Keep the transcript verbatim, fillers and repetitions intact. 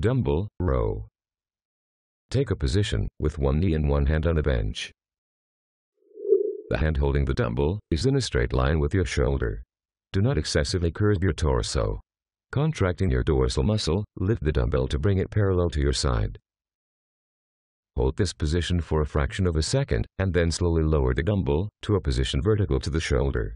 Dumbbell row. Take a position with one knee and one hand on a bench. The hand holding the dumbbell is in a straight line with your shoulder. Do not excessively curve your torso. Contracting your dorsal muscle, lift the dumbbell to bring it parallel to your side. Hold this position for a fraction of a second, and then slowly lower the dumbbell to a position vertical to the shoulder.